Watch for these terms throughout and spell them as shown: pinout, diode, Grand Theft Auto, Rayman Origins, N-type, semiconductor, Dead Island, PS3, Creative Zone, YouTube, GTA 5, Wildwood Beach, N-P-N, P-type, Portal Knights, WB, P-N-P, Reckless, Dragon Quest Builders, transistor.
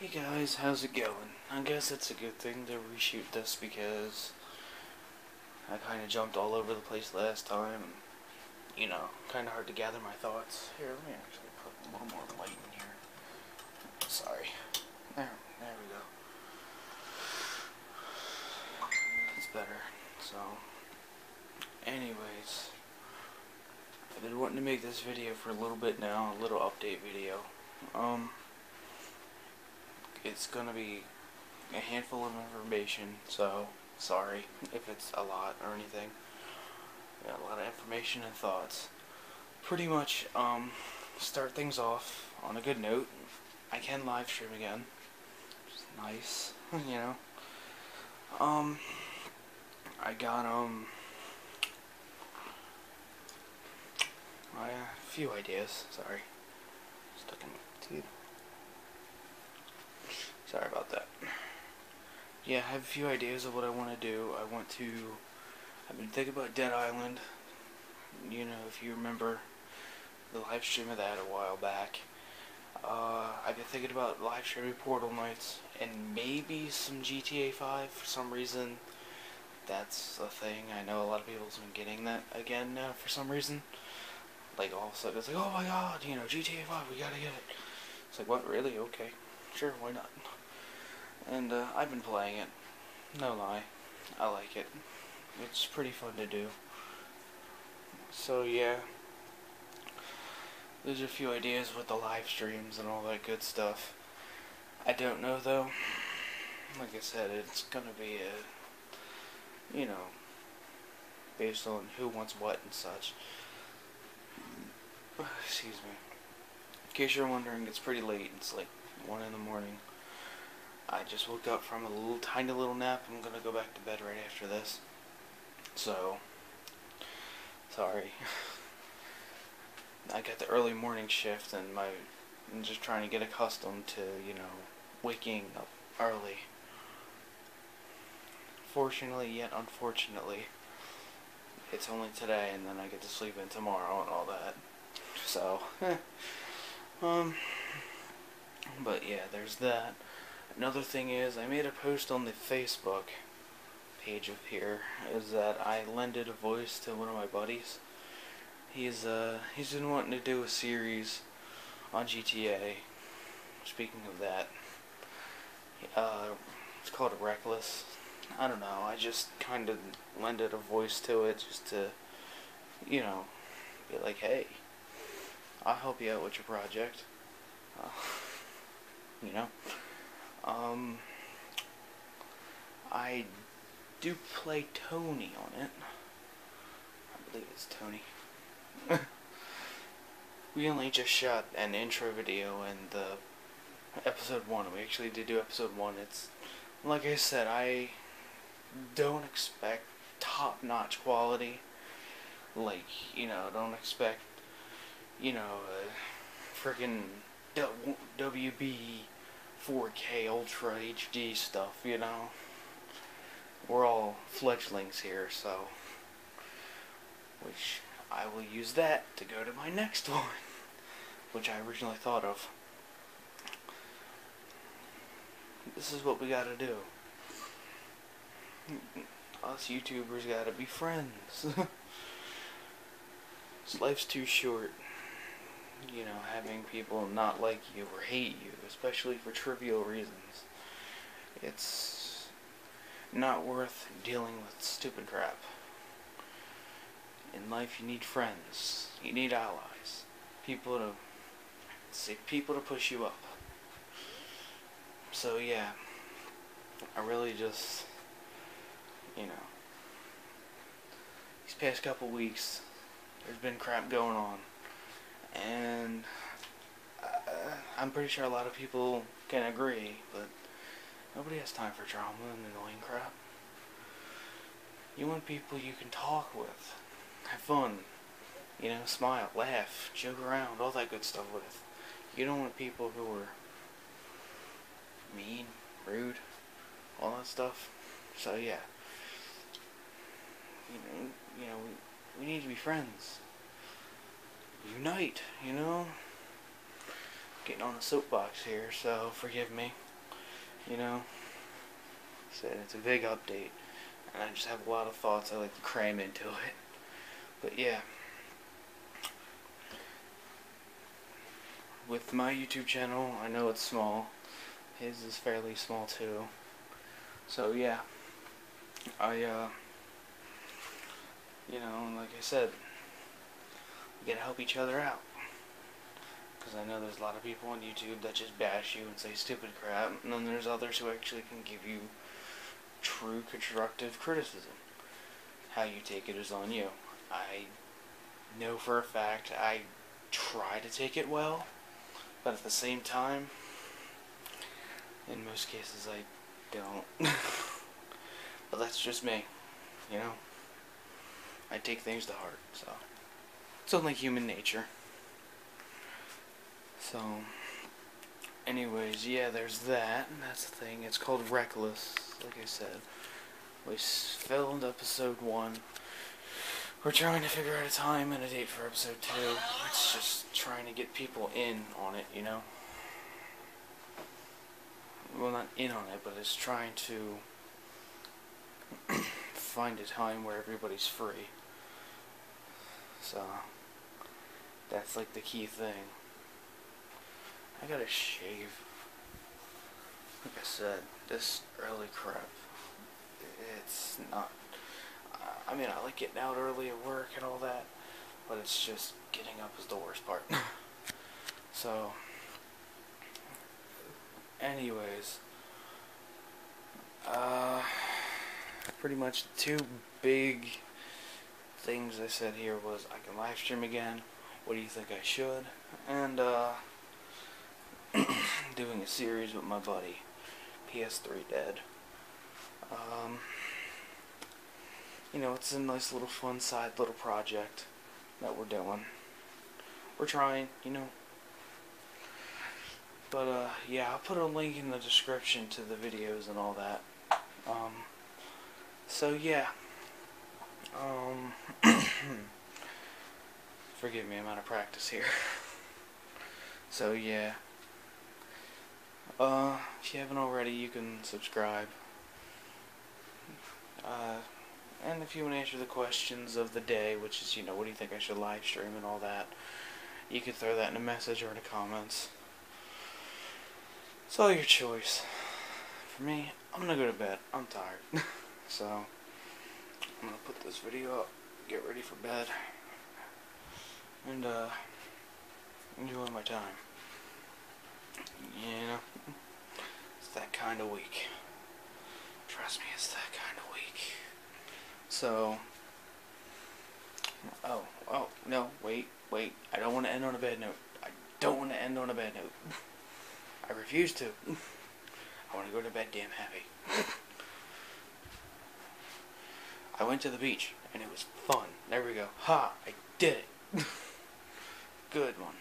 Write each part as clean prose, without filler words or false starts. Hey guys, how's it going? I guess it's a good thing to reshoot this because I kind of jumped all over the place last time. You know, kind of hard to gather my thoughts. Here, let me actually put a little more light in here. Sorry. There we go. It's better. So, anyways, I've been wanting to make this video for a little bit now, a little update video. It's gonna be a handful of information, so sorry if it's a lot or anything. Got a lot of information and thoughts. Pretty much, start things off on a good note. I can live stream again, which is nice, you know. I got, a few ideas, sorry. Stuck in my teeth. Sorry about that. Yeah, I have a few ideas of what I want to do. I've been thinking about Dead Island. You know, if you remember the live stream of that a while back. I've been thinking about live streaming Portal Knights and maybe some GTA 5 for some reason. That's a thing. I know a lot of people's been getting that again now for some reason. Like all of a sudden it's like, oh my god, you know, GTA 5, we gotta get it. It's like, what, really? Okay. Sure, why not? And I've been playing it. No lie. I like it. It's pretty fun to do. So yeah. There's a few ideas with the live streams and all that good stuff. I don't know though. Like I said, it's gonna be a, you know, based on who wants what and such. Excuse me. In case you're wondering, it's pretty late. It's like 1 in the morning. I just woke up from a little tiny little nap. I'm gonna go back to bed right after this. So, sorry. I got the early morning shift, and I'm just trying to get accustomed to, you know, waking up early. Fortunately, yet unfortunately, it's only today, and then I get to sleep in tomorrow and all that. So, but yeah, there's that. Another thing is, I made a post on the Facebook page up here, is that I lended a voice to one of my buddies. He's been wanting to do a series on GTA. Speaking of that, it's called Reckless. I don't know, I just kind of lended a voice to it just to, you know, be like, hey, I'll help you out with your project. You know, I do play Tony on it. I believe it's Tony. We only just shot an intro video and episode 1. We actually did do episode 1. It's like I said, I don't expect top-notch quality. Like, you know, don't expect, you know, freaking WB 4K Ultra HD stuff, you know. We're all fledglings here, so. Which I will use that to go to my next one, which I originally thought of. This is what we gotta do. Us YouTubers gotta be friends. Life's too short. You know, having people not like you or hate you, especially for trivial reasons. It's not worth dealing with stupid crap. In life, you need friends. You need allies. People to push you up. So yeah, I really just, you know, these past couple weeks, there's been crap going on. And I'm pretty sure a lot of people can agree, but nobody has time for drama and annoying crap. You want people you can talk with, have fun, you know, smile, laugh, joke around, all that good stuff with. You don't want people who are mean, rude, all that stuff. So yeah, you know, we need to be friends. Unite, you know? getting on the soapbox here, so forgive me. You know, I said it's a big update, and I just have a lot of thoughts I like to cram into it. But yeah, with my YouTube channel, I know it's small. His is fairly small too. So yeah, you know, like I said, we gotta help each other out. Because I know there's a lot of people on YouTube that just bash you and say stupid crap, and then there's others who actually can give you true constructive criticism. How you take it is on you. I know for a fact I try to take it well, but at the same time, in most cases I don't. But that's just me, you know? I take things to heart, so. It's only human nature. So, anyways, yeah, there's that, and that's the thing. It's called Reckless, like I said. We filmed episode 1. We're trying to figure out a time and a date for episode 2. It's just trying to get people in on it, you know? Well, not in on it, but it's trying to find a time where everybody's free. So, that's like the key thing. I gotta shave. Like I said, this early crap, it's not, I mean, I like getting out early at work and all that, but it's just getting up is the worst part. So, anyways, pretty much the two big things I said here was I can live stream again, what do you think I should, and doing a series with my buddy, PS3 Dead. You know, it's a nice little fun side little project that we're doing. We're trying, you know. But yeah, I'll put a link in the description to the videos and all that. So yeah. Forgive me, I'm out of practice here. So yeah. If you haven't already, you can subscribe. And if you want to answer the questions of the day, which is, you know, what do you think I should live stream and all that, you can throw that in a message or in the comments. It's all your choice. For me, I'm gonna go to bed. I'm tired. So, I'm gonna put this video up, get ready for bed, and, enjoy my time. You know, it's that kind of week. Trust me, it's that kind of week. So, oh, no, wait. I don't want to end on a bad note. I refuse to. I want to go to bed damn happy. I went to the beach, and it was fun. There we go. Ha! I did it. Good one.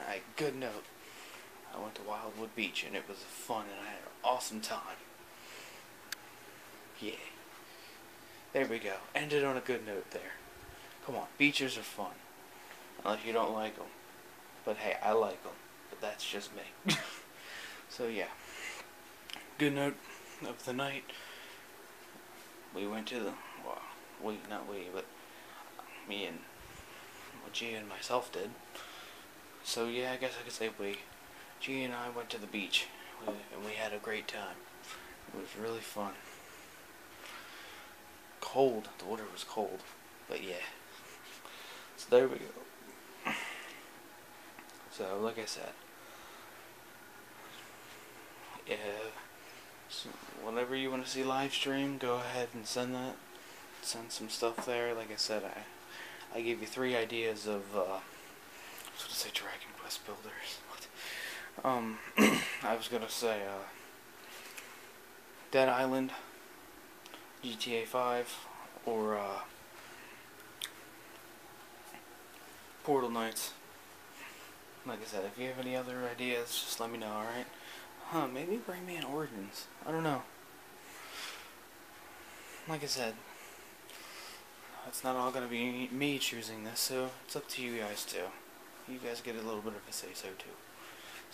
Alright, good note. I went to Wildwood Beach, and it was fun, and I had an awesome time. Yeah. There we go. Ended on a good note there. Come on, beaches are fun. Unless you don't like them. But hey, I like them. But that's just me. So yeah. Good note of the night. We went to the, well, not we, but me and, well, G and myself did. So yeah, I guess I could say we. G and I went to the beach, and we had a great time. It was really fun. Cold. The water was cold. But yeah. So there we go. So, like I said, yeah, so whenever you want to see live stream, go ahead and send that. Send some stuff there. Like I said, I gave you 3 ideas of, I was going to say Dragon Quest Builders. What? I was gonna say, Dead Island, GTA 5, or, Portal Knights. Like I said, if you have any other ideas, just let me know, alright? Huh, maybe Rayman Origins. I don't know. Like I said, it's not all gonna be me choosing this, so it's up to you guys, too. You guys get a little bit of a say-so, too.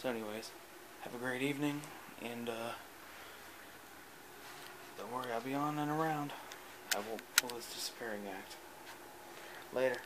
So anyways, have a great evening, and don't worry, I'll be on and around. I won't pull this disappearing act. Later.